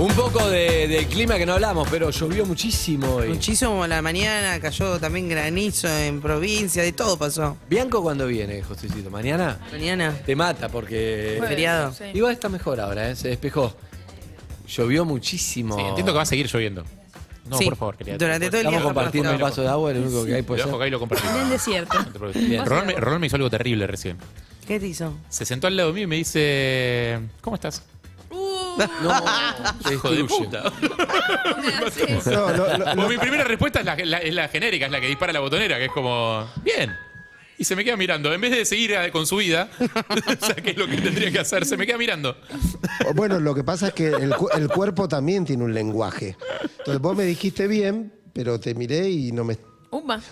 Un poco del clima que no hablamos, pero llovió muchísimo hoy. Muchísimo la mañana, cayó también granizo en provincia, de todo pasó. ¿Bianco cuándo viene, Josecito? ¿Mañana? Mañana. Te mata porque... Feriado. Sí. Igual está mejor ahora, ¿eh? Se despejó. Llovió muchísimo. Sí, entiendo que va a seguir lloviendo. No, sí, por favor, querida. Durante todo el día. Estamos compartiendo un vaso de agua, lo único que hay por acá y lo compartimos. En el desierto. Rolón me hizo algo terrible recién. ¿Qué te hizo? Se sentó al lado mío y me dice, ¿cómo estás? No, hijo de puta. Mi primera respuesta es la genérica, es la que dispara la botonera, que es como, bien. Y se me queda mirando. En vez de seguir con su vida, o sea, que es lo que tendría que hacer, se me queda mirando. Bueno, lo que pasa es que el cuerpo también tiene un lenguaje. Entonces vos me dijiste bien, pero te miré y no me...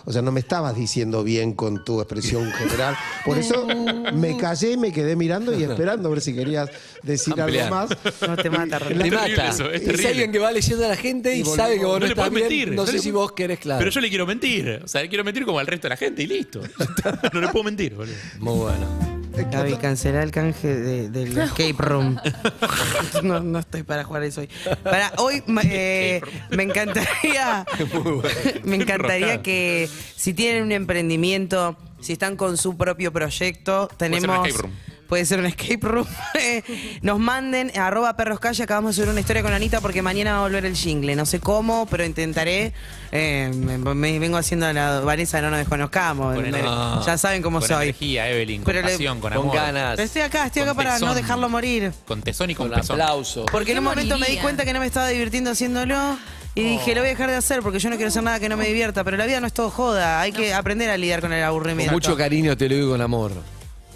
O sea, no me estabas diciendo bien con tu expresión general. Por eso me callé, me quedé mirando y esperando a ver si querías decir algo más. No te mata, Rolón. Te mata. Eso, es alguien que va leyendo a la gente y sabe que vos no estás bien. Mentir. No sé si vos querés, claro. Pero yo le quiero mentir. O sea, le quiero mentir como al resto de la gente y listo. No le puedo mentir, boludo. Muy bueno. Gaby, cancelá el canje del escape room. No estoy para jugar eso hoy. Para hoy me encantaría que si tienen un emprendimiento, si están con su propio proyecto, tenemos... Puede ser un escape room. Nos manden @perroscalle. Acabamos de subir una historia con Anita porque mañana va a volver el jingle. No sé cómo, pero intentaré. Me vengo haciendo la Vanessa, no nos desconozcamos. No. Ya saben cómo soy. Con energía, Evelyn, con pasión, con amor. Con ganas. Pero estoy acá para tesón, no dejarlo morir. Con tesón y con aplauso. Porque en un momento me di cuenta que no me estaba divirtiendo haciéndolo. Y dije, lo voy a dejar de hacer porque yo no quiero hacer nada que no me divierta. Pero la vida no es todo joda. Hay que aprender a lidiar con el aburrimiento. Con mucho cariño te lo digo, con amor.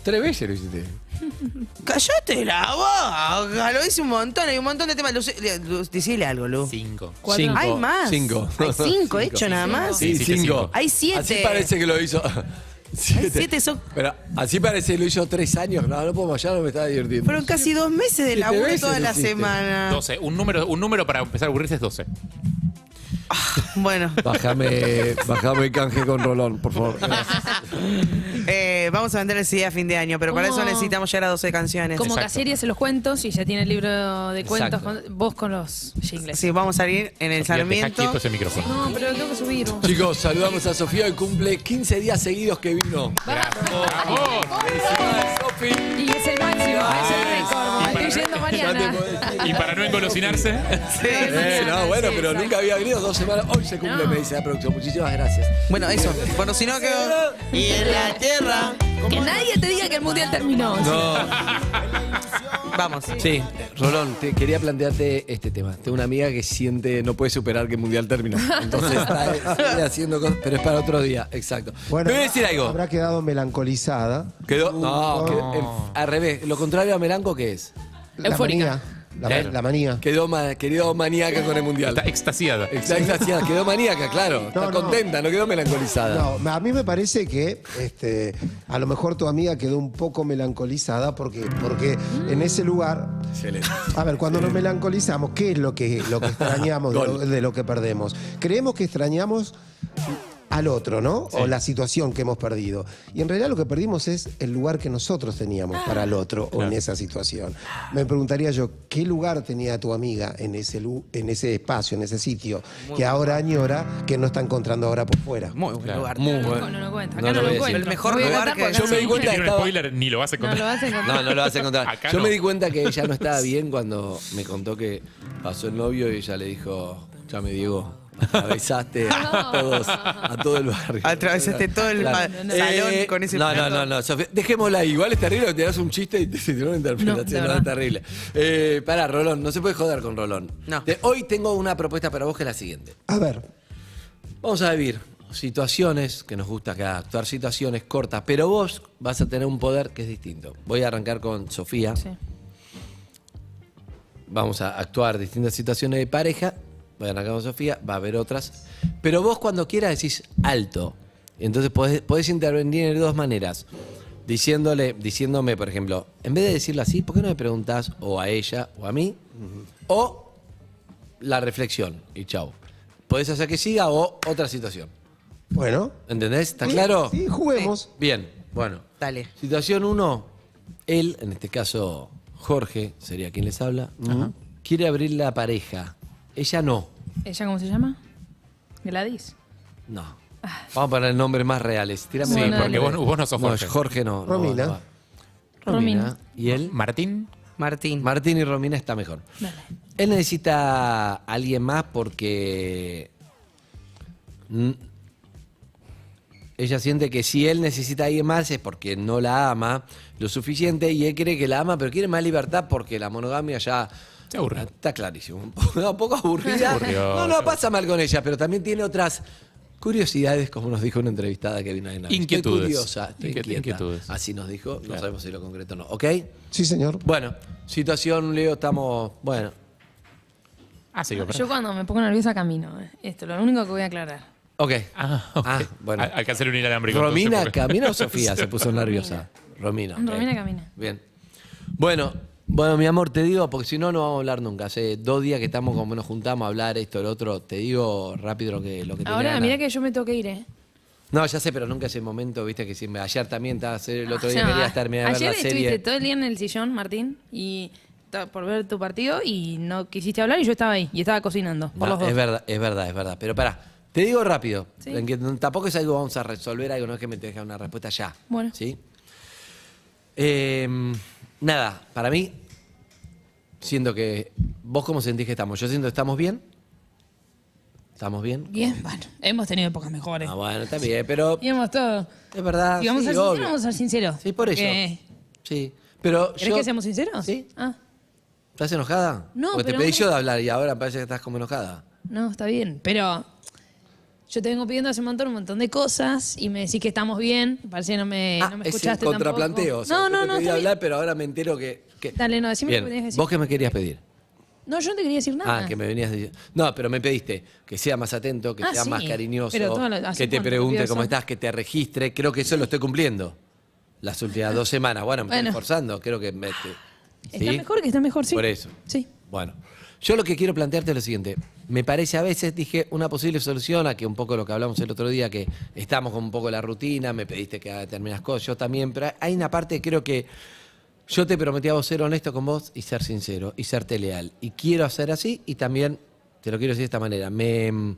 3 veces lo hiciste. ¡Cállate la boca! Lo hice un montón, hay un montón de temas. Decíle algo, Lu. 5. 4. ¿Hay más? 5. ¿Hay 5 hecho nada más? Sí, 5. Hay 7. Así parece que lo hizo. 7 son. Pero así parece que lo hizo 3 años. No puedo más, ya no me estaba divirtiendo. Fueron casi 2 meses de laburo toda la semana. 12. Un número para empezar a aburrirse es 12. Bueno. Bájame el canje con Rolón, por favor. Vamos a vender el CD a fin de año, pero para eso necesitamos llegar a 12 canciones. Como Caseries en los cuentos, y ya tiene el libro de cuentos, vos con los jingles. Sí, vamos a salir en el Sarmiento. Dejá quieto ese micrófono. No, pero lo tengo que subir. Chicos, saludamos a Sofía, que cumple 15 días seguidos que vino. ¡Bravo! Y es el máximo, es el récord. Estoy yendo mañana. Y para no engolosinarse. Sí, no, bueno, pero nunca había venido 2 semanas. Hoy se cumple, me dice la producción. Muchísimas gracias. Bueno, eso. Bueno, si no que... Y en la tierra... Que nadie te diga que el mundial terminó. No. Vamos. Sí, Rolón, quería plantearte este tema. Tengo una amiga que siente, no puede superar que el mundial terminó. Entonces está haciendo cosas, pero es para otro día, exacto. Bueno, te voy a decir algo. Habrá quedado melancolizada. Quedó, al revés. Lo contrario a melanco, ¿qué es? Eufórica. La manía. Quedó maníaca con el mundial. Está extasiada. Quedó maníaca, claro. Está contenta, no quedó melancolizada. No, a mí me parece que a lo mejor tu amiga quedó un poco melancolizada porque en ese lugar... Excelente. A ver, cuando nos melancolizamos, ¿qué es lo que extrañamos de lo que perdemos? Creemos que extrañamos al otro, ¿no? Sí. O la situación que hemos perdido. Y en realidad lo que perdimos es el lugar que nosotros teníamos para el otro, claro, o en esa situación. Me preguntaría yo, ¿qué lugar tenía tu amiga en ese espacio, en ese sitio, muy que ahora añora, que no está encontrando ahora por fuera? Muy buen lugar. Muy bueno. No lo encuentro. Acá no lo encuentro. El mejor lugar que... Yo me di cuenta que estaba... spoiler, ni lo vas a encontrar. No lo vas a encontrar. Yo me di cuenta que ella no estaba bien cuando me contó que pasó el novio y ella le dijo, ya me llegó. Atravesaste a todo el barrio. Atravesaste todo el salón con ese plato. No, Sofía, dejémosla ahí. Igual es terrible que te das un chiste y te tiró una interpretación. No, es terrible. Pará, Rolón, no se puede joder con Rolón. No. Hoy tengo una propuesta para vos que es la siguiente. A ver. Vamos a vivir situaciones que nos gusta acá, actuar situaciones cortas, pero vos vas a tener un poder que es distinto. Voy a arrancar con Sofía. Sí. Vamos a actuar distintas situaciones de pareja. Bueno, acá con Sofía, va a haber otras. Pero vos cuando quieras decís alto. Entonces podés intervenir de 2 maneras. Diciéndome, por ejemplo, en vez de decirlo así, ¿por qué no me preguntás o a ella o a mí? O la reflexión y chau. Podés hacer que siga o otra situación. Bueno. ¿Entendés? ¿Está claro? Sí, juguemos. Bien, bueno. Dale. Situación 1, él, en este caso Jorge, sería quien les habla. Ajá. quiere abrir la pareja. Ella no. ¿Ella cómo se llama? Gladys. No. Ah. Vamos a poner nombres más reales. Tírame sí, porque vos no sos Jorge. No, Jorge no. Romina. No, Romina. ¿Y él? Martín. Martín. Martín y Romina está mejor. Dale. Él necesita a alguien más porque... Ella siente que si él necesita a alguien más es porque no la ama lo suficiente y él cree que la ama, pero quiere más libertad porque la monogamia ya... Se aburre. Está clarísimo. Un poco aburrida. No, no, pasa mal con ella, pero también tiene otras curiosidades, como nos dijo una entrevistada que vino a Inés. Inquietudes. Estoy curiosa, estoy inquietudes. Así nos dijo, no sabemos si lo concreto o no. ¿Ok? Sí, señor. Bueno, situación, Leo, estamos... Bueno. Ah, sí, yo cuando me pongo nerviosa camino. Esto, lo único que voy a aclarar. Ok. Ah, okay. Ah, bueno. Hay que hacer un inalámbrico. ¿Romina entonces, camina o Sofía se puso nerviosa? Romina. Okay. Romina camina. Bien. Bueno, bueno, mi amor, te digo, porque si no, no vamos a hablar nunca. Hace 2 días que estamos como nos juntamos a hablar esto, el otro. Te digo rápido lo que ahora, mirá que yo me tengo que ir, ¿eh? No, ya sé, pero nunca es el momento, viste, que siempre. Ayer también estaba, el otro día quería estar mirando la serie. Ayer estuviste todo el día en el sillón, Martín, y... por ver tu partido y no quisiste hablar y yo estaba ahí y estaba cocinando por los dos. Es verdad, es verdad, es verdad. Pero pará, te digo rápido, ¿sí? Tampoco es algo vamos a resolver, algo no es que me te deja una respuesta ya. Bueno. ¿Sí? Nada, para mí, siento que... ¿Vos cómo sentís que estamos? Yo siento que estamos bien. ¿Estamos bien? Bien, ¿cómo? Bueno, hemos tenido épocas mejores. Ah, bueno, está bien, pero... Y hemos todo. Es verdad, si vamos, sí, vamos a ser sinceros. Sí, por eso. Sí, pero ¿querés que seamos sinceros? Sí. Ah. ¿Estás enojada? No, porque te pedí yo de hablar y ahora parece que estás como enojada. No, está bien, pero yo te vengo pidiendo hace un montón de cosas y me decís que estamos bien, parece que no me escuchaste tampoco. Es contraplanteo. No, no, no. Te pedí hablar, pero ahora me entero que... Dale, no, decime lo que tenías que decir. ¿Vos qué me querías pedir? No, yo no te quería decir nada. Ah, que me venías diciendo. No, pero me pediste que sea más atento, que sea más cariñoso, que te pregunte cómo estás, que te registre. Creo que eso lo estoy cumpliendo las últimas 2 semanas. Bueno, me estoy esforzando, creo que... ¿Sí? Está mejor, sí. Por eso. Sí. Bueno, yo lo que quiero plantearte es lo siguiente. Me parece a veces, dije, una posible solución a que un poco lo que hablamos el otro día, que estamos con un poco la rutina, me pediste que haga determinadas cosas, yo también, pero hay una parte que creo que yo te prometí a vos ser honesto con vos y ser sincero y serte leal. Y quiero hacer así y también te lo quiero decir de esta manera. Me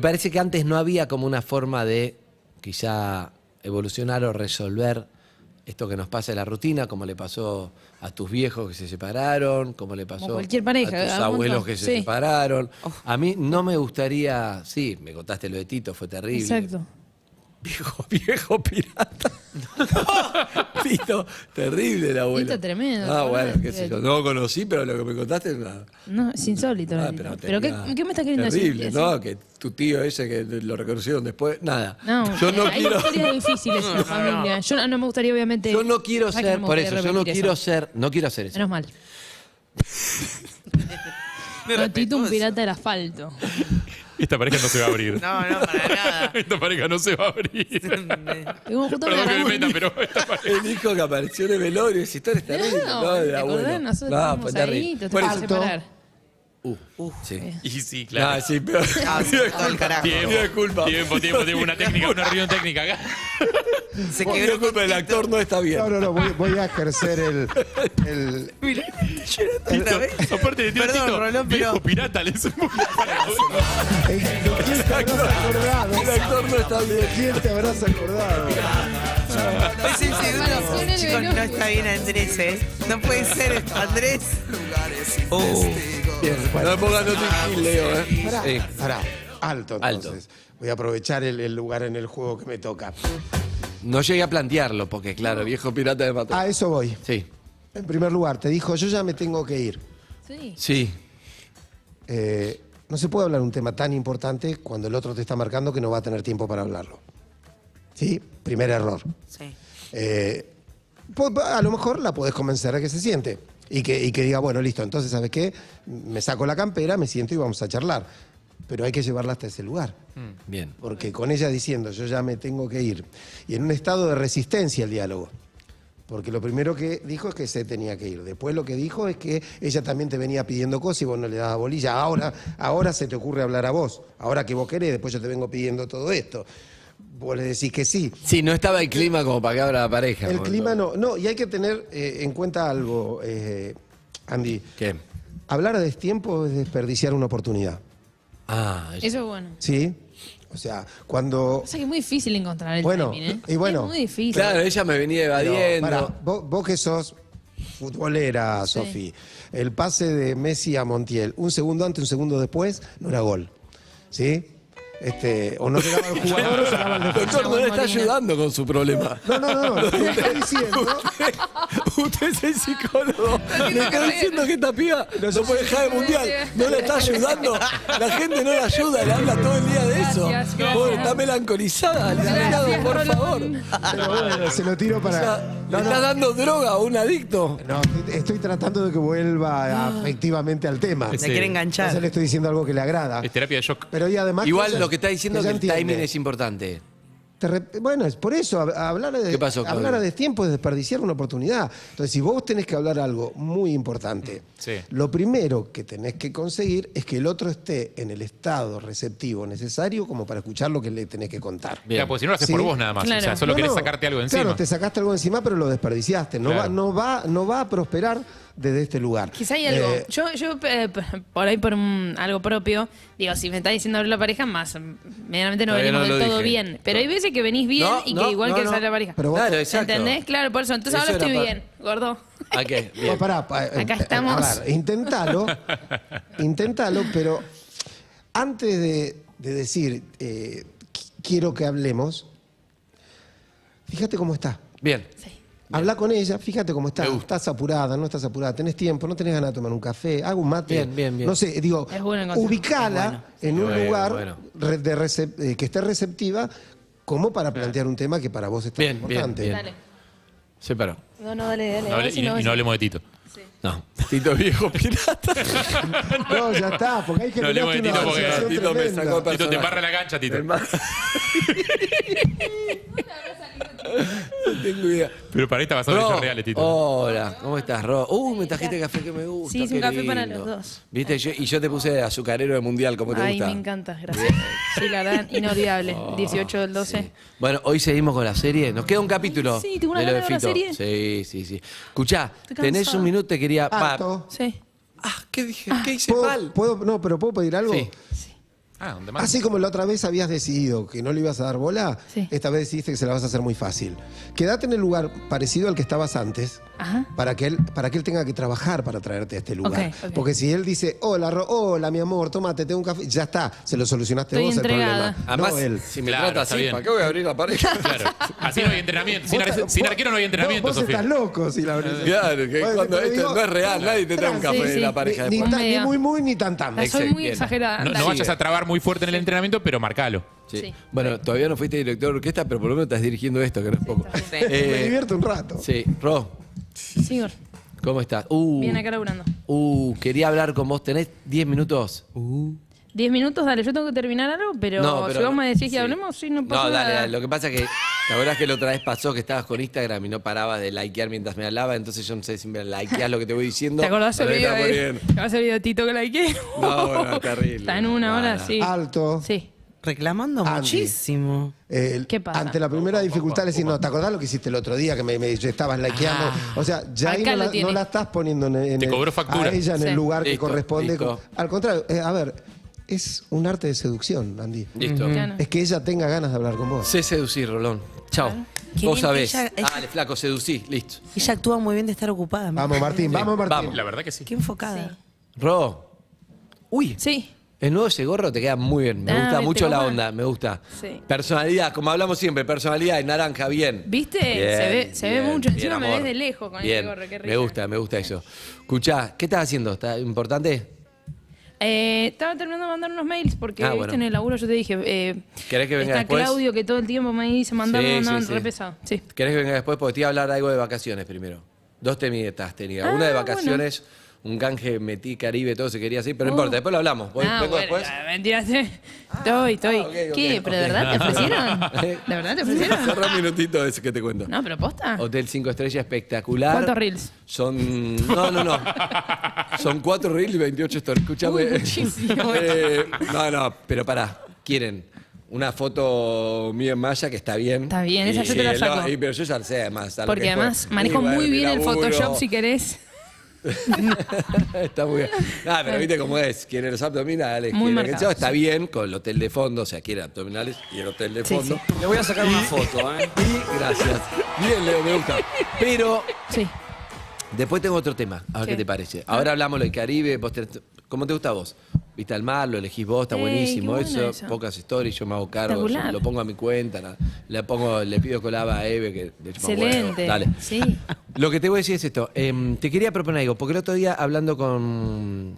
parece que antes no había como una forma de quizá evolucionar o resolver esto que nos pasa en la rutina, como le pasó a tus viejos que se separaron, como le pasó cualquier pareja, a tus abuelos que se separaron. A mí no me gustaría... Sí, me contaste lo de Tito, fue terrible. Exacto. Viejo pirata. No, Tito, terrible el abuelo. Tito tremendo. Ah, bueno, qué sé yo. No lo conocí, pero lo que me contaste es nada. No, es insólito. Pero ¿qué me estás queriendo terrible, decir? Terrible, ¿no? Que tu tío ese que lo reconocieron después, nada. No, yo no quiero... Hay historias difíciles en la familia. Yo no me gustaría, obviamente... Yo no quiero ser... Por eso, yo no quiero ser... No quiero hacer eso. Menos mal. No, Tito, un pirata del asfalto. Esta pareja no se va a abrir. No, no, para nada. Esta pareja no se va a abrir. Perdón que me meta, pero esta pareja... El hijo que apareció en el velorio, esa historia está terrible. No, de abuelo. No, pues ahí, te vas a separar. Sí. Y sí, claro. No, sí, pero... todo el carajo. Tiempo, una reunión técnica acá. Se quedó culpa del actor, no está bien. No, voy a ejercer el... Mirá, otra vez. Aparte de ti, Tito, Rolón, viejo pirata, le supo. ¿Quién te habrás acordado? El actor no está bien. ¿Quién te habrás acordado? Es el segundo. Chicos, no está bien Andrés, ¿eh? No puede ser Andrés. Bien, no pongan otro Leo, ¿eh? Pará, alto entonces. Voy a aprovechar el lugar en el juego que me toca. No llegué a plantearlo, porque claro, viejo pirata de mató. A eso voy. Sí. En primer lugar, te dijo, yo ya me tengo que ir. Sí. Sí. No se puede hablar un tema tan importante cuando el otro te está marcando que no va a tener tiempo para hablarlo. ¿Sí? Primer error. Sí. A lo mejor la podés convencer a que se siente. Y que diga, bueno, listo, entonces, ¿sabes qué? Me saco la campera, me siento y vamos a charlar. Pero hay que llevarla hasta ese lugar. Bien. Porque con ella diciendo, yo ya me tengo que ir. Y en un estado de resistencia al diálogo. Porque lo primero que dijo es que se tenía que ir. Después lo que dijo es que ella también te venía pidiendo cosas y vos no le dabas bolilla. Ahora se te ocurre hablar a vos. Ahora que vos querés, después yo te vengo pidiendo todo esto. Vos le decís que sí. Sí, no estaba el clima como para que abra la pareja. El clima no. No, y hay que tener en cuenta algo, Andy. ¿Qué? hablar a destiempo es desperdiciar una oportunidad. Ah, eso es bueno. Sí. O sea, cuando... O sea que es muy difícil encontrar el timing, ¿eh? Y bueno, es muy difícil. Claro, ella me venía evadiendo. Pero, para, vos que sos futbolera, sí. Sofi, el pase de Messi a Montiel, un segundo antes, un segundo después, no era gol. ¿Sí? O no llegaba el jugador o llegaba el defensor. Doctor, no le está ayudando con su problema. No. ¿Qué está diciendo? Usted es el psicólogo. Le está diciendo que esta piba no puede dejar el mundial. No le está ayudando. La gente no la ayuda, le habla todo el día de eso. Pobre, está melancolizada. Le ha dado, por favor. Pero bueno, se lo tiro para... O sea, ¿le está dando droga a un adicto? No, estoy tratando de que vuelva afectivamente al tema. Se quiere enganchar. Entonces le estoy diciendo algo que le agrada. Es terapia de shock. Pero y además... Igual lo que está diciendo es que el timing es importante. Bueno, es por eso, hablar a destiempo es desperdiciar una oportunidad. Entonces, si vos tenés que hablar algo muy importante, sí, lo primero que tenés que conseguir es que el otro esté en el estado receptivo necesario como para escuchar lo que le tenés que contar. Mira, porque si no lo haces por vos nada más, claro. O sea, solo querés sacarte algo encima. Claro, te sacaste algo encima, pero lo desperdiciaste. No va a prosperar desde este lugar. Quizá hay algo, yo por ahí por algo propio, digo, si me está diciendo abrir la pareja, más medianamente no venimos del todo bien. Pero hay veces que venís bien y que sale la pareja. Pero claro, exacto. ¿Entendés? Claro, por eso. Entonces eso ahora estoy bien, gordo. Okay, bien. No, acá estamos. A ver, inténtalo, pero antes de decir quiero que hablemos, fíjate cómo está. Bien. Sí. Habla con ella, fíjate cómo está. Estás apurada, no estás apurada, tenés tiempo, no tenés ganas de tomar un café, hago un mate. Bien. No sé, digo, bueno, ubicala en un lugar que esté receptiva como para plantear un tema que para vos es tan importante. Bien. Se paró. Dale. No hablemos de Tito. Sí. No. Tito viejo pirata. No, ya está, porque hay que... No hablemos de Tito porque Tito me sacó. Tito te embarra la cancha, Tito. No tengo idea. Pero para ahí está pasando hechos reales, Tito. Hola, ¿cómo estás, Ro? Me trajiste café que me gusta. Sí, es un café para los dos. ¿Viste? Y yo te puse azucarero de mundial, como te gusta. Ay, me encanta, gracias. Sí, la verdad, inolvidable. 18 del 12. Sí. Bueno, hoy seguimos con la serie. Nos queda un capítulo. Sí, tengo una gana de la serie. Sí. Escuchá, tenés un minuto, te quería... Sí. ¿Qué dije? ¿Qué hice mal? ¿Puedo pedir algo? Sí. Así como la otra vez habías decidido que no le ibas a dar bola, esta vez decidiste que se la vas a hacer muy fácil. Quédate en el lugar parecido al que estabas antes, para que él tenga que trabajar para traerte a este lugar. Porque si él dice, hola mi amor, tómate, tengo un café, ya está, se lo solucionaste. Estoy vos entregada. El problema. Además, él. Si me trata así, ¿para qué voy a abrir la pareja? Claro. Así no hay entrenamiento. Sin arquero no hay entrenamiento, vos Sofía. Estás loco si la abrís. Claro, que cuando esto no es real, nadie te trae un café de la pareja. Ni muy ni tan tan. Soy muy exagerada. No vayas a trabar muy fuerte en el entrenamiento, pero marcalo. Sí. Bueno, todavía no fuiste director de orquesta, pero por lo menos estás dirigiendo esto, que no es poco. Me divierto un rato. Sí, Ro. Señor. ¿Cómo estás? Bien acá laburando. Quería hablar con vos. ¿Tenés 10 minutos? 10 minutos, dale. Yo tengo que terminar algo, pero si vos me decís que hablemos, no pasa nada. Dale. Lo que pasa es que la verdad es que la otra vez pasó que estabas con Instagram y no parabas de likear mientras me hablaba, entonces yo no sé si me likeás lo que te voy diciendo. ¿Te acordás el video de Tito que likeé? No, bueno, terrible. Está en una hora, sí. Alto. Sí. Reclamando muchísimo. ¿Qué pasa? Ante la primera dificultad, decir, ¿te acordás lo que hiciste el otro día? Que me estabas likeando. O sea, ya ahí no la estás poniendo a ella en el lugar que corresponde. Al contrario, a ver, es un arte de seducción, Andy. Listo. Es que ella tenga ganas de hablar con vos. Sé seducir, Rolón. Chao. Vos sabés. Dale, flaco, seducí. Listo. Ella actúa muy bien de estar ocupada. Vamos, Martín. La verdad que sí. Qué enfocada. Sí. Ro. Uy. Sí. El nuevo ese gorro te queda muy bien. Me gusta mucho la onda, me gusta. Sí. Personalidad, como hablamos siempre, personalidad en naranja, bien. ¿Viste? Se ve mucho. Encima me ves de lejos con ese gorro, qué rico. Me gusta eso. Escuchá, ¿qué estás haciendo? ¿Está importante? Estaba terminando de mandar unos mails porque viste, en el laburo yo te dije, ¿querés que venga después? Claudio que todo el tiempo me dice mandando re pesado. Sí. ¿Querés que venga después? Porque te iba a hablar algo de vacaciones primero. Dos temitas tenía. Una de vacaciones... Bueno. Un canje, metí Caribe, todo se quería así, pero no importa, después lo hablamos. ¿Vengo después? Mentira, sí. Estoy. ¿Qué? ¿Pero de verdad te ofrecieron? ¿De verdad te ofrecieron? Cerrá un minutito ese que te cuento. No, pero posta. Hotel 5 estrellas espectacular. ¿Cuántos reels? Son... No. Son 4 reels y 28 stories. Escuchame. Muchísimo. Pero pará. Quieren una foto mía en malla que está bien. Está bien, esa yo te la saco. Pero yo ya sé además. Porque además manejo muy bien el Photoshop si querés. Está muy bien. Ah, pero viste cómo es, quiere los abdominales, muy quiere marcado, está bien con el hotel de fondo, o sea, quiere abdominales y el hotel de fondo. Sí, sí. Le voy a sacar una foto, ¿eh? Y gracias. Bien, Leo, me gusta. Pero sí. Después tengo otro tema, a ver qué te parece. Ahora hablamos del Caribe, vos tenés, ¿cómo te gusta a vos? Viste al mar, lo elegís vos, está buenísimo eso. Pocas stories, yo me hago cargo, lo pongo a mi cuenta, le pongo, le pido colaba a Eve, que le chupa huevo. Dale. Sí. Lo que te voy a decir es esto, te quería proponer algo, porque el otro día hablando con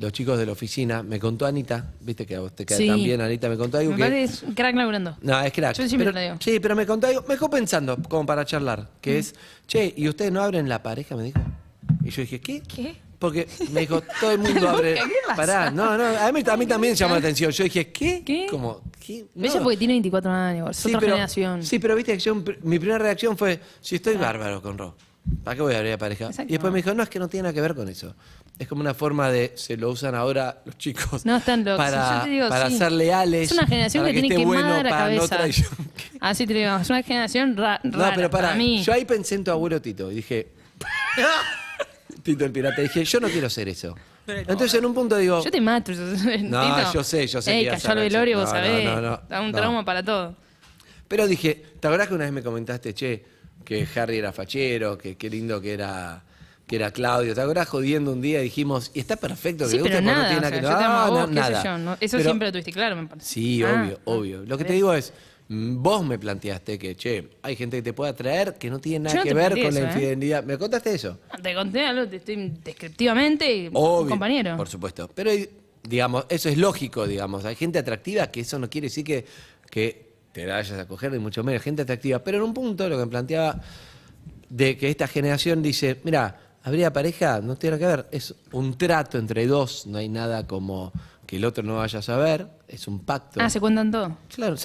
los chicos de la oficina, me contó Anita, viste que a vos te cae tan bien, Anita, me contó algo me que... es crack laburando. No, es crack. Yo siempre lo digo. Sí, pero me contó algo, me dejó pensando, como para charlar, que es, che, ¿y ustedes no abren la pareja? Me dijo. Y yo dije, ¿qué? ¿Qué? Porque me dijo, todo el mundo abre... Pará, no, no, a mí también llamó la atención. Yo dije, ¿qué? ¿Qué? Como, ¿qué? No. Ella porque tiene 24 años, sí, otra generación. Sí, pero viste, yo, mi primera reacción fue, si estoy bárbaro con Ro, ¿para qué voy a abrir la pareja? Exacto. Y después me dijo, no, es que no tiene nada que ver con eso. Es como una forma de, se lo usan ahora los chicos. No, están locos. Yo te digo, para ser leales. Es una generación que tiene quemada la cabeza. Así te lo digo, es una generación rara. No, pero para mí. Yo ahí pensé en tu abuelo Tito y dije... Tito el pirata, dije, yo no quiero ser eso. Pero entonces en un punto digo... Yo te mato. No, Tito, yo sé. Ey, cayó al velorio, vos sabés. No, da un trauma para todo. Pero dije, ¿te acordás que una vez me comentaste, che, que Harry era fachero, que qué lindo que era Claudio? ¿Te acordás jodiendo un día? Dijimos, y está perfecto que sí, le guste, pero nada, no tiene nada que ver. Eso pero, siempre lo tuviste claro, me parece. Sí, obvio. Lo que te digo es... Vos me planteaste que, che, hay gente que te puede atraer que no tiene nada que ver con la infidelidad. ¿Me contaste eso? Te conté algo descriptivamente, compañero. Por supuesto. Pero, digamos, eso es lógico, digamos. Hay gente atractiva que eso no quiere decir que te la vayas a coger, ni mucho menos. Gente atractiva. Pero en un punto, lo que me planteaba de que esta generación dice, mirá, habría pareja, no tiene nada que ver. Es un trato entre dos, no hay nada como... que el otro no vaya a saber, es un pacto. Ah, ¿se cuentan todo? Claro,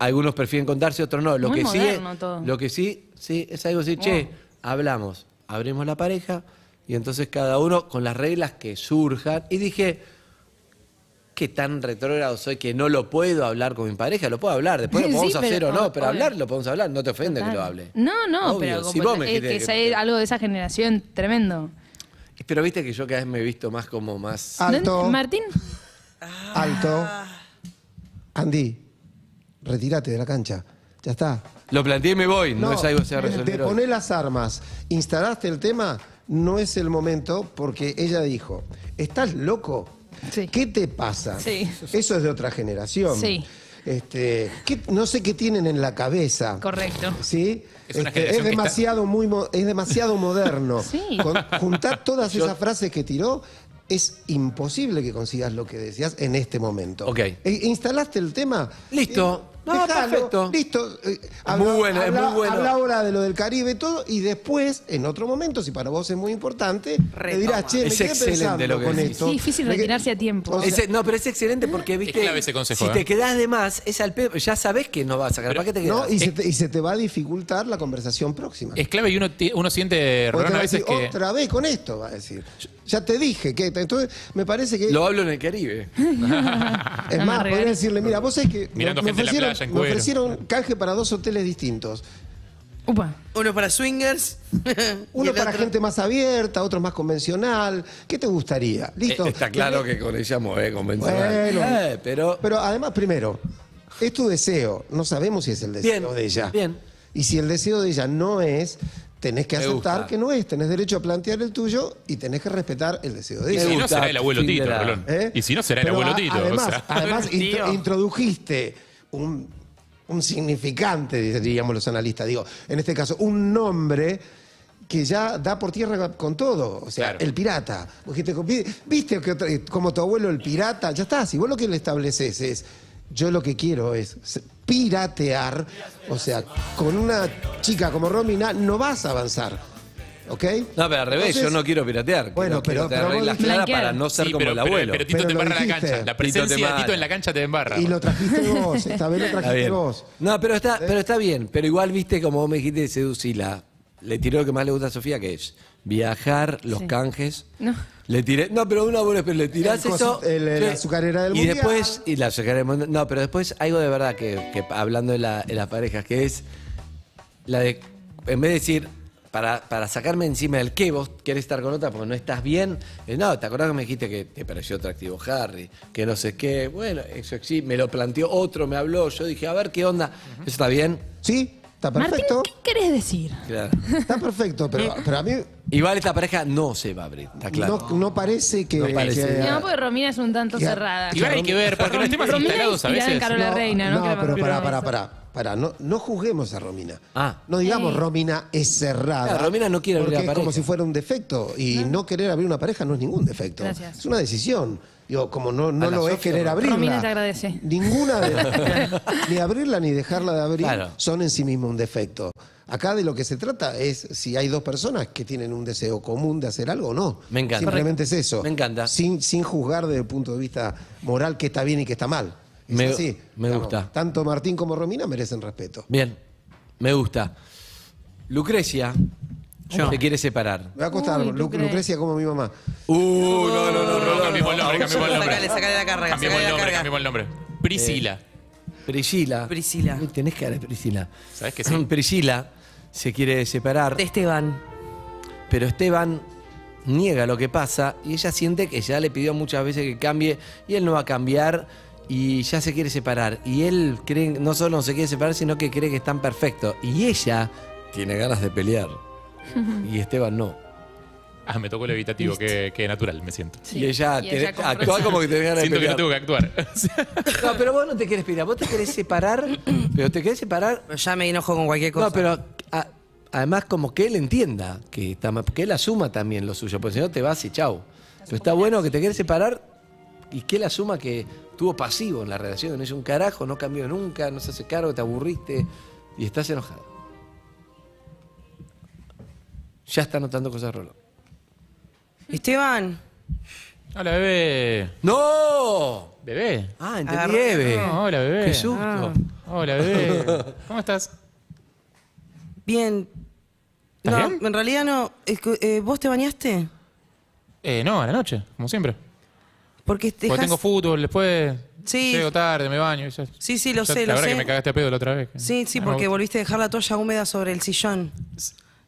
algunos prefieren contarse, otros no. Lo que sí es, es algo así, che, hablamos, abrimos la pareja y entonces cada uno con las reglas que surjan. Y dije, qué tan retrógrado soy que no lo puedo hablar con mi pareja, lo puedo hablar, después lo podemos hacer o no, pero hablar lo podemos hablar, no te ofende que lo hable. No, obvio, pero si vos me es algo de esa generación tremendo. Pero viste que yo cada vez me he visto más como más... Alto. ¿Martín? Alto. Andy, retírate de la cancha. Ya está. Lo planteé y me voy. No es algo que se va a resolver. Te poné las armas. Instalaste el tema. No es el momento porque ella dijo, ¿estás loco? Sí. ¿Qué te pasa? Sí. Eso es de otra generación. Sí. No sé qué tienen en la cabeza. Correcto. ¿Sí? Es demasiado, es demasiado moderno. Sí. Juntar todas esas frases que tiró, es imposible que consigas lo que decías en este momento. Ok. Instalaste el tema. Listo. No, perfecto. Listo. Muy bueno. Habla ahora de lo del Caribe, todo, y después, en otro momento, si para vos es muy importante, te dirás, che, me quedé pensando lo que con esto. Es difícil retirarse a tiempo. O sea, no, pero es excelente porque, viste, es clave ese consejo, si te quedás de más, es al pedo, ya sabés que no vas a sacar. ¿Para qué te quedás? Y se te va a dificultar la conversación próxima. Es clave y uno siente, Rolón, a veces que... Otra vez con esto, va a decir. Ya te dije que... Entonces, me parece que... Lo hablo en el Caribe. Es más, podría decirle, mira, vos sabés que... Me ofrecieron canje para dos hoteles distintos. Upa. Uno para swingers. Uno para gente más abierta, otro más convencional. ¿Qué te gustaría? ¿Listo? Está claro que con ella mueve convencional. Bueno, pero además, primero, es tu deseo. No sabemos si es el deseo de ella. Bien. Y si el deseo de ella no es... Tenés que aceptar que no es, tenés derecho a plantear el tuyo y tenés que respetar el deseo de ella. Y si no será el abuelo Tito, Rolón. Y si no será el abuelo Tito. Además introdujiste un significante, diríamos los analistas, digo, en este caso, un nombre que ya da por tierra con todo. O sea, el pirata. Viste que como tu abuelo el pirata, ya está, si vos lo que le estableces es... Yo lo que quiero es piratear, o sea, con una chica como Romina no vas a avanzar, ¿ok? No, pero al revés, yo no quiero piratear. Bueno, pero... Reglas claras para no ser como el abuelo. Pero Tito te embarra la cancha, la presencia de Tito en la cancha te embarra. Y lo trajiste vos, esta vez lo trajiste vos. No, pero está bien, pero igual viste como vos me dijiste de seducirla. Le tiró lo que más le gusta a Sofía, que es viajar, los canjes... No. Le tiré, no, pero una buena, pero le tirás eso. La azucarera del mundial. Y la azucarera del mundial. No, pero después algo de verdad que hablando de las parejas, que es la de, en vez de decir, para sacarme encima del qué, vos querés estar con otra porque no estás bien. No, ¿te acordás que me dijiste que te pareció atractivo Harry? Que no sé qué. Bueno, eso sí, me lo planteó otro, me habló. Yo dije, a ver, ¿qué onda? ¿Eso está bien? Sí. Está perfecto. Martín, ¿qué querés decir? Claro. Está perfecto, pero a mí... Igual esta pareja no se va a abrir, está claro. No, no parece que... No, parece. No, porque Romina es un tanto cerrada. Igual hay que ver, porque los temas instalados a veces... No, Reina, no, no, pero pará. No juzguemos a Romina. Ah. No digamos Romina es cerrada. Claro, Romina no quiere abrir una pareja. Es como si fuera un defecto. Y no querer abrir una pareja no es ningún defecto. Gracias. Es una decisión. Digo, como no lo es querer abrirla. Romina te agradece. Ninguna de ni abrirla ni dejarla de abrir son en sí mismo un defecto. Acá de lo que se trata es si hay dos personas que tienen un deseo común de hacer algo o no. Me encanta. Simplemente es eso. Me encanta. Sin juzgar desde el punto de vista moral qué está bien y qué está mal. Es así. Me gusta. Tanto Martín como Romina merecen respeto. Bien. Me gusta. Lucrecia... Yo. Se quiere separar. Me va a costar. Lucrecia como mi mamá. No. Cambiamos el nombre, Cambiamos el nombre. Priscila. Priscila. Uy, tenés cara de Priscila. ¿Sabés qué sí? Priscila se quiere separar. De Esteban. Pero Esteban niega lo que pasa y ella siente que ya le pidió muchas veces que cambie y él no va a cambiar y ya se quiere separar. Y él cree, no solo no se quiere separar, sino que cree que están perfectos. Y ella tiene ganas de pelear. Y Esteban no. Ah, me tocó el evitativo, que natural me siento. Sí. Y ella, actúa como que te vengan a siento pelear. Que no tengo que actuar. No, pero vos no te querés pelear, vos te querés separar, pero te querés separar... Ya me enojo con cualquier cosa. No, pero además como que él entienda, que él asuma también lo suyo, porque si no te vas y chau. Pero está bueno que te querés separar y que él asuma que estuvo pasivo en la relación, no hizo un carajo, no cambió nunca, no se hace cargo, te aburriste y estás enojado. Ya está notando cosas, Rolón. Esteban. Hola, bebé. ¡No! ¿Bebé? Ah, entendí, bebé. No, hola, bebé. Qué susto. Ah. Hola, bebé. ¿Cómo estás? Bien. ¿Estás bien? En realidad no. ¿Vos te bañaste? No, a la noche, como siempre. Porque tengo fútbol, después llego tarde, me baño. Y ya, sí, lo sé, lo sé. La verdad que me cagaste a pedo la otra vez. Sí, porque volviste a dejar la toalla húmeda sobre el sillón.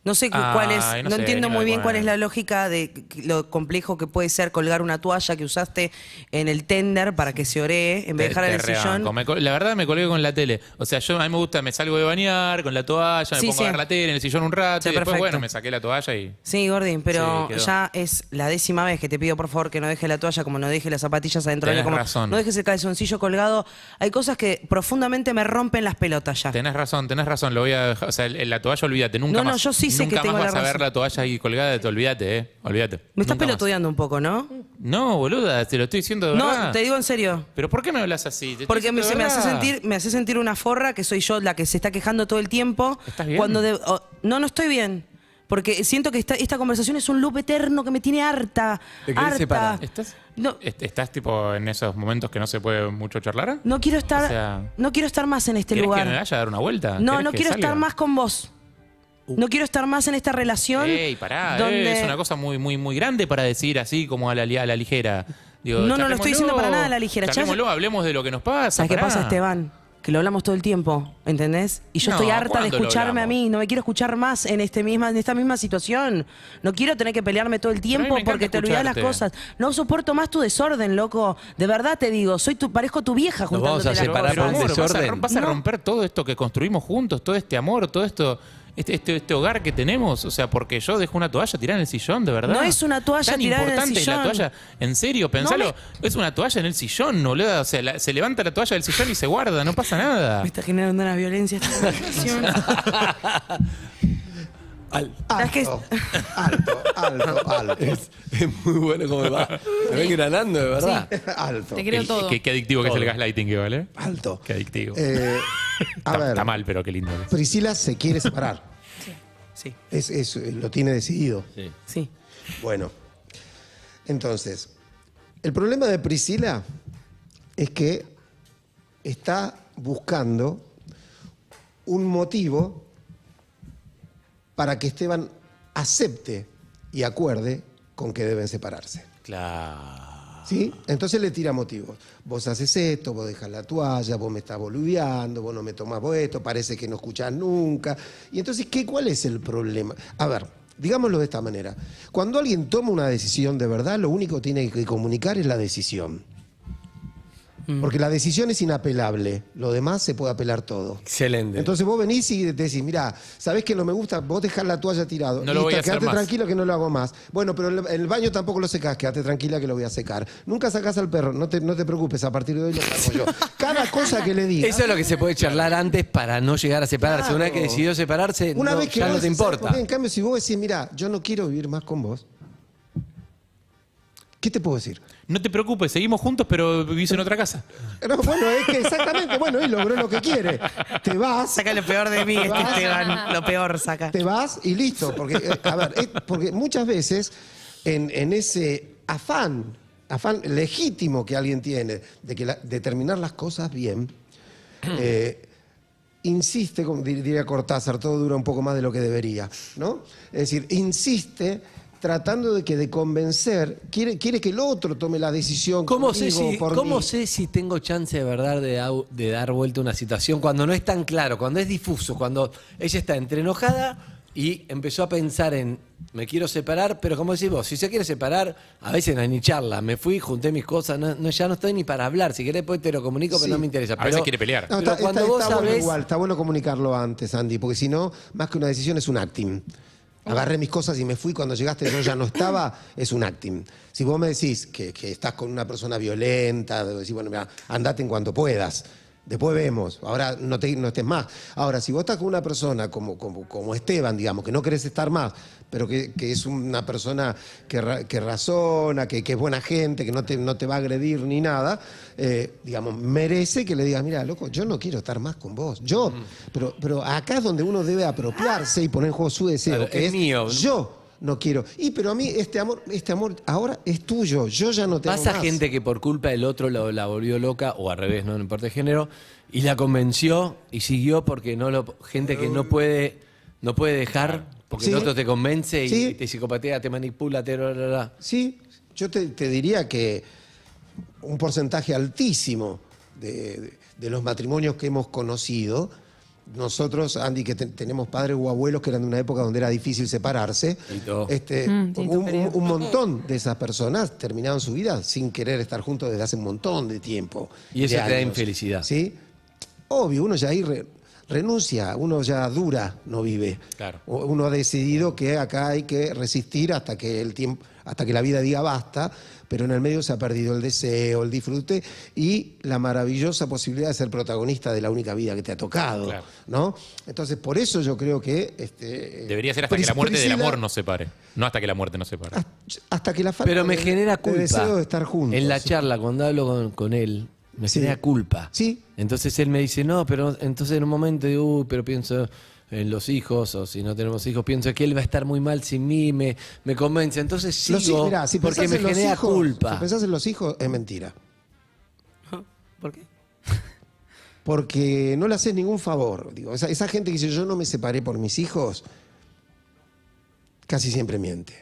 No sé cuál es, no entiendo muy bien cuál es la lógica de lo complejo que puede ser colgar una toalla que usaste en el tender para que se oree en vez de dejar en el sillón. La verdad me colgué con la tele. O sea, a mí me gusta, me salgo de bañar con la toalla, me pongo a ver la tele en el sillón un rato y después, bueno, me saqué la toalla y... Sí, Gordín, pero ya es la 10ª vez que te pido, por favor, que no dejes la toalla, como no dejes las zapatillas adentro. Tenés razón. No dejes el calzoncillo colgado. Hay cosas que profundamente me rompen las pelotas ya. Tenés razón. Lo voy a dejar, o sea, la toalla, olvídate, nunca más. No, yo sí. Nunca más vas a ver la toalla ahí colgada, te olvídate, olvídate. Me estás pelotudeando un poco, ¿no? No, boluda, te lo estoy diciendo de verdad. No, te digo en serio. ¿Pero por qué me hablas así? Porque me hace sentir una forra, que soy yo la que se está quejando todo el tiempo. ¿Estás bien? No estoy bien. Porque siento que esta conversación es un loop eterno que me tiene harta. ¿Te querés separar? ¿Estás tipo en esos momentos que no se puede mucho charlar? No quiero estar, o sea, no quiero estar más en este lugar. ¿Querés que me vaya a dar una vuelta? No quiero estar más con vos. No quiero estar más en esta relación. Ey, pará, donde... es una cosa muy, muy, muy grande para decir así como a la ligera. Digo, no lo estoy diciendo para nada a la ligera. Charlémoslo, hablemos de lo que nos pasa. ¿Sabes qué pasa, Esteban? Que lo hablamos todo el tiempo, ¿entendés? Y yo estoy harta de escucharme a mí. No me quiero escuchar más en esta misma situación. No quiero tener que pelearme todo el tiempo porque te olvidás las cosas. No soporto más tu desorden, loco. De verdad te digo, parezco tu vieja juntándote. Nos vamos a separar por el desorden. Vas a romper todo esto que construimos juntos, todo este amor, todo esto... Este hogar que tenemos, o sea, porque yo dejo una toalla tirada en el sillón, de verdad. No es una toalla tirada en el sillón. ¿Tan importante la toalla? En serio, pensalo. Es una toalla en el sillón, boludo. O sea, se levanta la toalla del sillón y se guarda, no pasa nada. Me está generando una violencia esta relación. Alto. Es muy bueno como va. Se ven granando, de verdad. Sí. Alto. Te creo todo. Qué adictivo que es el gaslighting, ¿vale? Alto. Qué adictivo. Está mal, pero qué lindo es. Priscila se quiere separar. Sí. Lo tiene decidido. Sí. Bueno. Entonces, el problema de Priscila es que está buscando un motivo para que Esteban acepte y acuerde con que deben separarse. Claro. ¿Sí? Entonces le tira motivos. Vos haces esto, vos dejas la toalla, vos me estás boludeando, vos no me tomás, vos esto, parece que no escuchás nunca. Y entonces, ¿cuál es el problema? A ver, digámoslo de esta manera. Cuando alguien toma una decisión de verdad, lo único que tiene que comunicar es la decisión. Porque la decisión es inapelable, lo demás se puede apelar todo. Excelente. Entonces vos venís y decís, mirá, sabés que no me gusta, vos dejás la toalla tirado. No lo voy a hacer más. Quedate tranquilo que no lo hago más. Bueno, pero el baño tampoco lo secás, quedate tranquila que lo voy a secar. Nunca sacás al perro, no te preocupes, a partir de hoy lo saco yo. Cada cosa que le digas. Eso es lo que se puede charlar antes para no llegar a separarse. Claro. Una vez que decidió separarse, una vez que ya no te importa. En cambio, si vos decís, mirá, yo no quiero vivir más con vos, ¿qué te puedo decir? No te preocupes, seguimos juntos, pero vivís en otra casa. No, bueno, es que exactamente, bueno, él logró lo que quiere. Te vas. Saca lo peor de mí, es que Esteban, lo peor saca. Te vas y listo. Porque, a ver, porque muchas veces en ese afán legítimo que alguien tiene de, de terminar las cosas bien, insiste, como diría Cortázar, todo dura un poco más de lo que debería, ¿no? Es decir, insiste tratando de convencer, quiere que el otro tome la decisión. ¿Cómo sé si tengo chance de verdad de dar vuelta una situación cuando no es tan claro, cuando es difuso, cuando ella está entre enojada y empezó a pensar en me quiero separar, pero como decís vos, si se quiere separar, a veces no hay ni charla, me fui, junté mis cosas, ya no estoy ni para hablar, si querés después te lo comunico, pero sí, no me interesa. A veces quiere pelear. No, pero cuando vos sabés... bueno, igual, está bueno comunicarlo antes, Andy, porque si no, más que una decisión es un acting. Agarré mis cosas y me fui, cuando llegaste yo ya no estaba, es un acting. Si vos me decís que estás con una persona violenta, decís, bueno, mira, andate en cuanto puedas, después vemos, ahora no estés más. Ahora, si vos estás con una persona como Esteban, digamos, que no querés estar más, pero que es una persona que razona, que es buena gente, que no te va a agredir ni nada, digamos, merece que le digas, mira, loco, yo no quiero estar más con vos. Yo, pero acá es donde uno debe apropiarse y poner en juego su deseo, claro, que es mío. Yo no quiero. Y pero a mí este amor ahora es tuyo, yo ya no te amo más. Pasa gente que por culpa del otro la volvió loca, o al revés, no importa el género, y la convenció y siguió porque gente que no puede dejar, porque el otro te convence y, y te psicopatea, te manipula, te... Sí, yo te diría que un porcentaje altísimo de los matrimonios que hemos conocido... Nosotros, Andy, que tenemos padres o abuelos que eran de una época donde era difícil separarse, un montón de esas personas terminaron su vida sin querer estar juntos desde hace un montón de tiempo. Y eso te da infelicidad. ¿Sí? Obvio, uno ya ahí renuncia, uno ya dura, no vive. Claro. Uno ha decidido que acá hay que resistir hasta que el tiempo, hasta que la vida diga basta, pero en el medio se ha perdido el deseo, el disfrute y la maravillosa posibilidad de ser protagonista de la única vida que te ha tocado, claro, ¿no? Entonces, por eso yo creo que... debería ser hasta que la muerte del amor nos separe, no hasta que la muerte nos separe. Hasta que la falta pero me genera culpa de deseo de estar juntos. En la charla, cuando hablo con él, me genera culpa. Sí. Entonces él me dice, no, pero entonces en un momento digo, pero pienso... en los hijos, o si no tenemos hijos, pienso que él va a estar muy mal sin mí, me convence. Entonces sigo, mirá, si porque me genera culpa. Si pensás en los hijos, es mentira. ¿Por qué? Porque no le haces ningún favor. Digo, esa gente que dice, yo no me separé por mis hijos, casi siempre miente.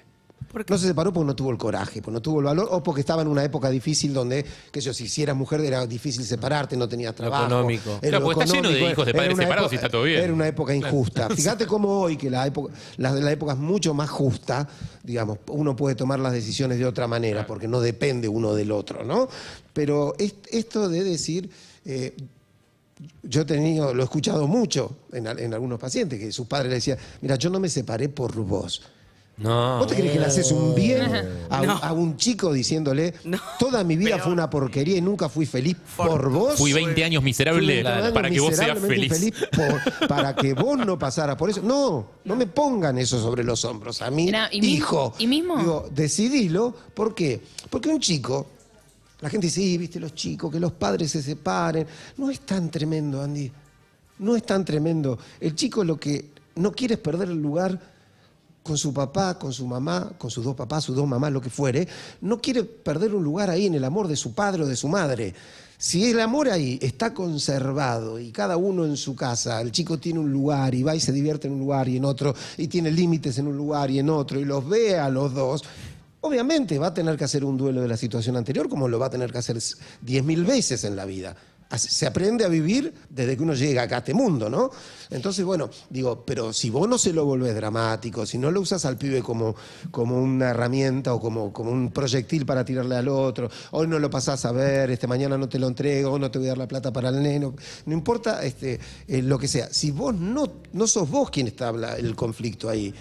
No se separó porque no tuvo el coraje, porque no tuvo el valor, o porque estaba en una época difícil donde, que yo, si hicieras mujer era difícil separarte, no tenías trabajo. Económico. Claro, porque está lleno de hijos de padres separados y está todo bien. Era una época injusta. Claro. Fíjate cómo hoy, que la época es mucho más justa, digamos, uno puede tomar las decisiones de otra manera, claro, porque no depende uno del otro, ¿no? Pero esto de decir... yo lo he escuchado mucho en algunos pacientes, que sus padres le decían, mira, yo no me separé por vos. No. ¿Vos te crees que le haces un bien a un chico diciéndole toda mi vida fue una porquería y nunca fui feliz por vos? Fui 20 años miserable para que vos seas feliz. Para que vos no pasaras por eso. No me pongan eso sobre los hombros a mí, hijo. ¿Y mismo? Digo, decidilo. ¿Por qué? Porque un chico, la gente dice, viste los chicos, que los padres se separen. No es tan tremendo, Andy. No es tan tremendo. El chico lo que no quiere es perder el lugar... con su papá, con su mamá, con sus dos papás, sus dos mamás, lo que fuere, no quiere perder un lugar ahí en el amor de su padre o de su madre. Si el amor ahí está conservado y cada uno en su casa, el chico tiene un lugar y va y se divierte en un lugar y en otro, y tiene límites en un lugar y en otro, y los ve a los dos, Obviamente va a tener que hacer un duelo de la situación anterior, como lo va a tener que hacer 10.000 veces en la vida. Se aprende a vivir desde que uno llega acá a este mundo, ¿no? Entonces, bueno, digo, pero si vos no se lo volvés dramático, si no lo usas al pibe como una herramienta o como un proyectil para tirarle al otro, hoy no lo pasás a ver, mañana no te lo entrego, no te voy a dar la plata para el neno, no importa lo que sea. Si vos no sos vos quien establa el conflicto ahí,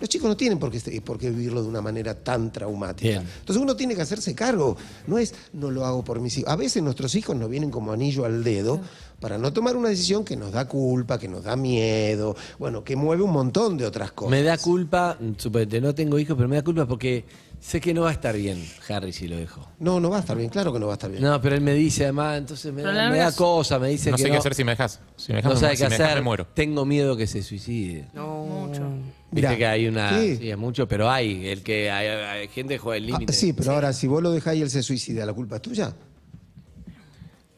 los chicos no tienen por qué vivirlo de una manera tan traumática. Bien. Entonces uno tiene que hacerse cargo. No es, no lo hago por mis hijos. A veces nuestros hijos nos vienen como anillo al dedo para no tomar una decisión que nos da culpa, que nos da miedo, bueno, que mueve un montón de otras cosas. Me da culpa, suponete, no tengo hijos, pero me da culpa porque sé que no va a estar bien, Harry, si lo dejo. No, no va a estar bien, claro que no va a estar bien. No, pero él me dice, además, entonces me da cosa, me dice no que no sé qué hacer si me dejas. Si me dejas, no sabe qué hacer, me muero. Tengo miedo que se suicide. No, mucho. Viste que hay una... Sí, sí, mucho, pero hay. El que hay gente que juega el límite. Ah, sí, pero ahora, si vos lo dejás y él se suicida, ¿la culpa es tuya?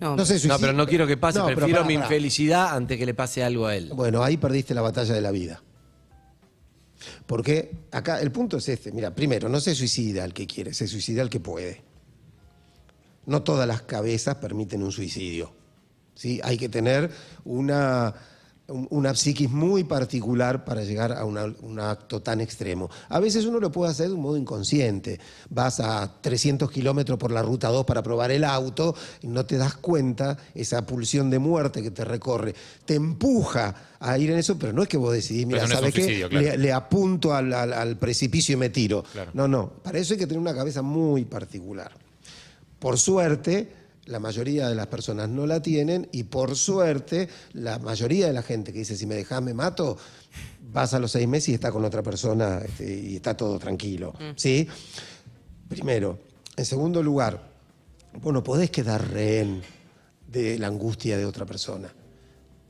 No, no se suicida. No, pero no quiero que pase. No, prefiero mi infelicidad antes que le pase algo a él. Bueno, ahí perdiste la batalla de la vida. Porque acá el punto es este. Mira, primero, no se suicida el que quiere, se suicida el que puede. No todas las cabezas permiten un suicidio, ¿sí? Hay que tener una psiquis muy particular para llegar a un acto tan extremo. A veces uno lo puede hacer de un modo inconsciente. Vas a 300 kilómetros por la ruta 2 para probar el auto y no te das cuenta, esa pulsión de muerte que te recorre, te empuja a ir en eso, pero no es que vos decidís, mira, no ¿sabes qué? Suicidio, claro. le apunto al precipicio y me tiro. Claro. No, no. Para eso hay que tener una cabeza muy particular. Por suerte, la mayoría de las personas no la tienen y, por suerte, la mayoría de la gente que dice si me dejás me mato, vas a los 6 meses y está con otra persona y está todo tranquilo, ¿sí? Primero. En segundo lugar, vos no podés quedar rehén de la angustia de otra persona.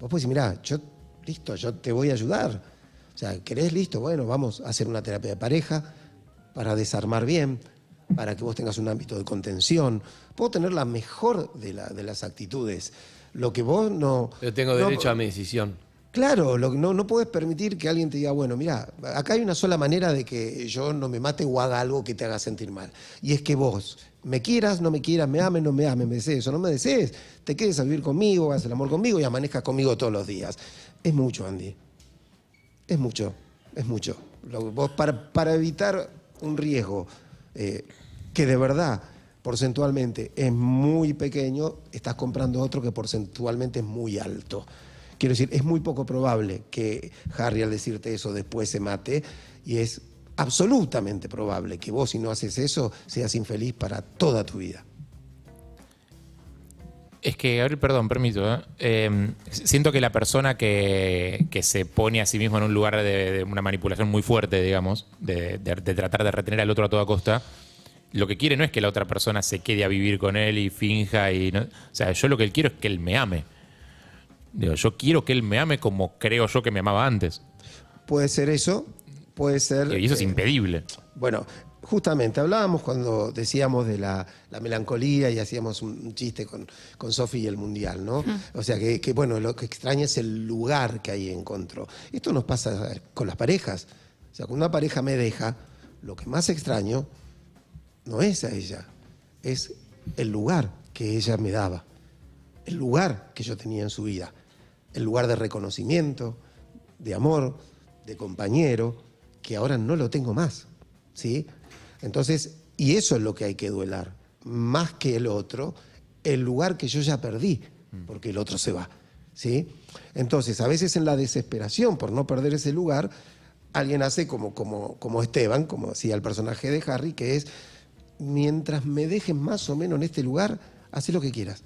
Vos podés decir, mirá, yo, listo, yo te voy a ayudar. O sea, ¿querés? Listo, bueno, vamos a hacer una terapia de pareja para desarmar bien, para que vos tengas un ámbito de contención. Puedo tener la mejor de las actitudes. Lo que vos no... Yo tengo derecho a mi decisión. Claro, no podés permitir que alguien te diga, bueno, mirá, acá hay una sola manera de que yo no me mate o haga algo que te haga sentir mal. Y es que vos me quieras, no me quieras, me ames, no me ames, me desees o no me desees, te quedes a vivir conmigo, hagas el amor conmigo y amanezcas conmigo todos los días. Es mucho, Andy. Es mucho, es mucho. Vos, para evitar un riesgo... que de verdad porcentualmente es muy pequeño, estás comprando otro que porcentualmente es muy alto. Quiero decir, es muy poco probable que Harry, al decirte eso, después se mate, y es absolutamente probable que vos, si no haces eso, seas infeliz para toda tu vida. Es que, Gabriel, perdón, permito, siento que la persona que se pone a sí mismo en un lugar de una manipulación muy fuerte, digamos, de tratar de retener al otro a toda costa, lo que quiere no es que la otra persona se quede a vivir con él y finja y no, o sea, yo lo que quiero es que él me ame. Digo, yo quiero que él me ame como creo yo que me amaba antes. Puede ser eso, puede ser... Y eso es impedible. Bueno... Justamente, hablábamos cuando decíamos de la melancolía y hacíamos un chiste con Sofía y el Mundial, ¿no? O sea, que bueno, lo que extraña es el lugar que ahí encontró. Esto nos pasa con las parejas. O sea, cuando una pareja me deja, lo que más extraño no es a ella, es el lugar que ella me daba, el lugar que yo tenía en su vida, el lugar de reconocimiento, de amor, de compañero, que ahora no lo tengo más, ¿sí? Entonces, y eso es lo que hay que duelar, más que el otro, el lugar que yo ya perdí, porque el otro se va, ¿sí? Entonces, a veces en la desesperación por no perder ese lugar, alguien hace como Esteban, como decía el personaje de Harry, que es, mientras me dejes más o menos en este lugar, haz lo que quieras.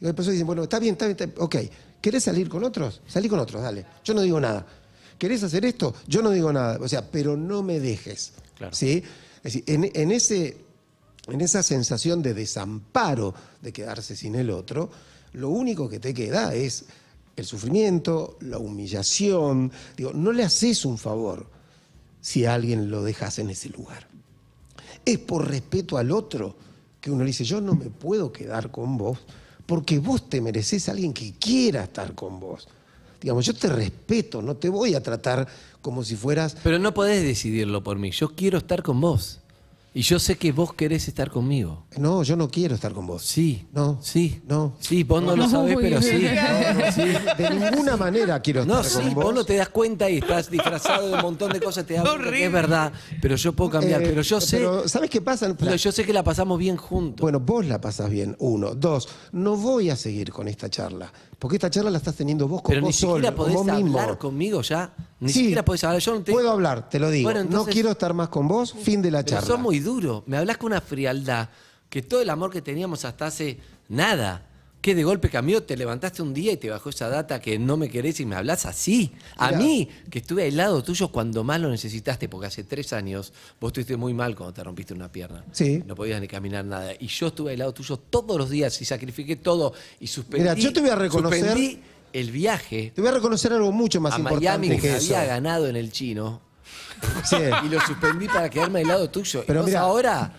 Y las personas dicen, bueno, está bien, ok, ¿querés salir con otros? Salí con otros, dale, yo no digo nada. ¿Querés hacer esto? Yo no digo nada, o sea, pero no me dejes, claro, ¿sí? Es decir, en esa sensación de desamparo de quedarse sin el otro, lo único que te queda es el sufrimiento, la humillación. Digo, no le haces un favor si a alguien lo dejas en ese lugar. Es por respeto al otro que uno le dice, yo no me puedo quedar con vos porque vos te mereces a alguien que quiera estar con vos. Digamos, yo te respeto, no te voy a tratar como si fueras... Pero no podés decidirlo por mí, yo quiero estar con vos. Y yo sé que vos querés estar conmigo. No, yo no quiero estar con vos. Sí. No. Sí. No. Sí, vos no lo sabés, pero sí. De ninguna manera quiero estar con vos. No, sí, vos no te das cuenta y estás disfrazado de un montón de cosas. Te das cuenta que es verdad, pero yo puedo cambiar. Pero yo sé... Pero, ¿sabés qué pasa? No, yo sé que la pasamos bien juntos. Bueno, vos la pasás bien, uno. Dos, no voy a seguir con esta charla. Porque esta charla la estás teniendo vos con vos solo. Pero ni siquiera podés hablar conmigo ya. Ni siquiera podés hablar. Yo no te... Puedo hablar, te lo digo. Bueno, entonces... No quiero estar más con vos, fin de la charla. Sos muy duro. Me hablas con una frialdad que todo el amor que teníamos hasta hace nada, que de golpe cambió, te levantaste un día y te bajó esa data que no me querés y me hablas así. A mí, que estuve al lado tuyo cuando más lo necesitaste, porque hace 3 años vos estuviste muy mal cuando te rompiste una pierna. Sí. No podías ni caminar nada. Y yo estuve al lado tuyo todos los días y sacrifiqué todo y suspendí. Mira, yo te voy a reconocer... Suspendí el viaje. Te voy a reconocer algo mucho más importante Miami, que eso. A Miami, que había ganado en el chino. Sí. Y lo suspendí para quedarme del lado tuyo. Pero mira, ahora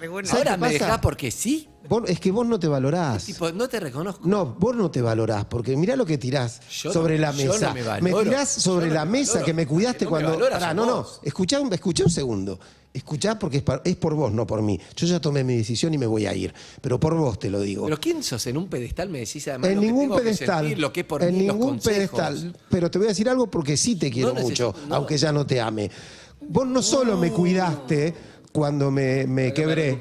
me dejás porque sí. Vos, es que vos no te valorás. Tipo, no te reconozco. No, vos no te valorás, porque mirá lo que tirás sobre la mesa. Me tirás sobre la mesa que me cuidaste cuando... No, escuchá un segundo. Escuchá porque es por vos, no por mí. Yo ya tomé mi decisión y me voy a ir. Pero por vos te lo digo. ¿Pero quién sos? ¿En un pedestal me decís además en lo ningún que tengo pedestal, que sentir, lo que es por en mí, ningún los pedestal. Pero te voy a decir algo porque sí te quiero mucho, aunque ya no te ame. Vos no solo me cuidaste cuando me quebré.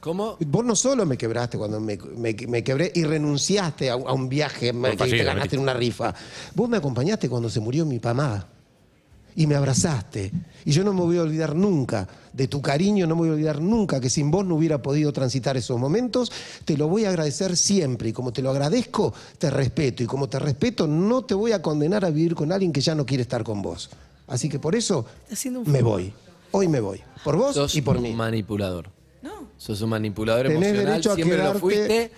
¿Cómo? Vos no solo me quebraste cuando me quebré y renunciaste a un viaje que te ganaste en una rifa. Vos me acompañaste cuando se murió mi mamá. Y me abrazaste. Y yo no me voy a olvidar nunca de tu cariño, no me voy a olvidar nunca que sin vos no hubiera podido transitar esos momentos. Te lo voy a agradecer siempre. Y como te lo agradezco, te respeto. Y como te respeto, no te voy a condenar a vivir con alguien que ya no quiere estar con vos. Así que por eso me voy. Hoy me voy. Por vos y por mí. Sos un manipulador. No. Sos un manipulador emocional. Siempre lo fuiste.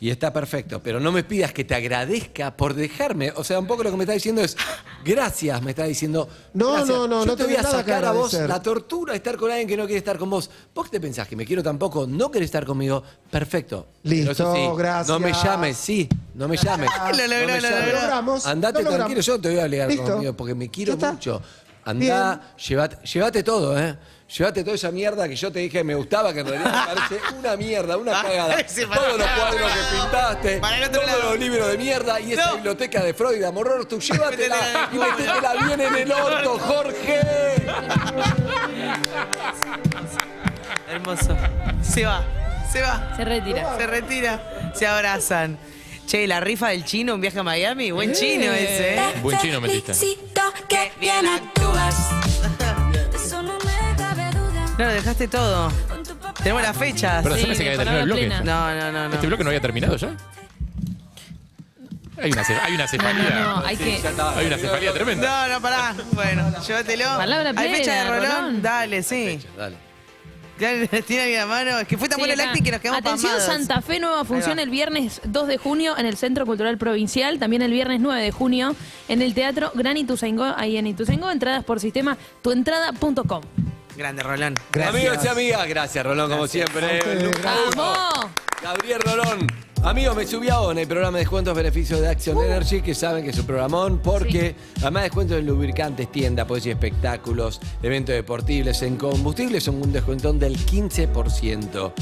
Y está perfecto, pero no me pidas que te agradezca por dejarme. O sea, un poco lo que me está diciendo es, gracias, me está diciendo. No, no, no, no te voy a sacar a vos la tortura de estar con alguien que no quiere estar con vos. Vos te pensás que me quiero tampoco, no querés estar conmigo, perfecto. Listo, gracias. No me llames, no me llames. Lo logramos. Andate tranquilo, yo te voy a obligar conmigo porque me quiero mucho. Andá, llévate todo, Llévate toda esa mierda que yo te dije que me gustaba, que en realidad me parece una mierda, una cagada. Todos los cuadros que pintaste, todos los libros de mierda y esa biblioteca de Freud, amor, tú llévatela y métetela bien en el orto, Jorge. Hermoso. Se va, se va. Se retira. Se retira, se abrazan. Che, la rifa del chino, un viaje a Miami, buen chino ese, Buen chino metiste. Que bien actúas. No, dejaste todo. Tenemos las fechas. Pero se me hace que había terminado el bloque. No. ¿Este bloque no había terminado ya? Hay una cefalía. Hay una cefalía tremenda. No, pará. Bueno, llévatelo. Palabra plena. ¿Hay fecha de Rolón? Dale, sí. Tiene bien a mano. Es que fue tan bueno el acting que nos quedamos pamados. Atención, Santa Fe, nueva función el viernes 2 de junio en el Centro Cultural Provincial. También el viernes 9 de junio en el Teatro Gran Ituzaingó. Ahí en Ituzaingó, entradas por sistema tuentrada.com. Grande, Rolón. Gracias. Amigos y amigas, gracias, Rolón, como siempre. ¡Vamos! Gabriel Rolón. Amigos, me subí a ONE, el programa de descuentos beneficios de Action Energy, que saben que es un programón, porque además descuentos de lubricantes, tienda, poesía, espectáculos, eventos deportivos, en combustibles, son un descuentón del 15%.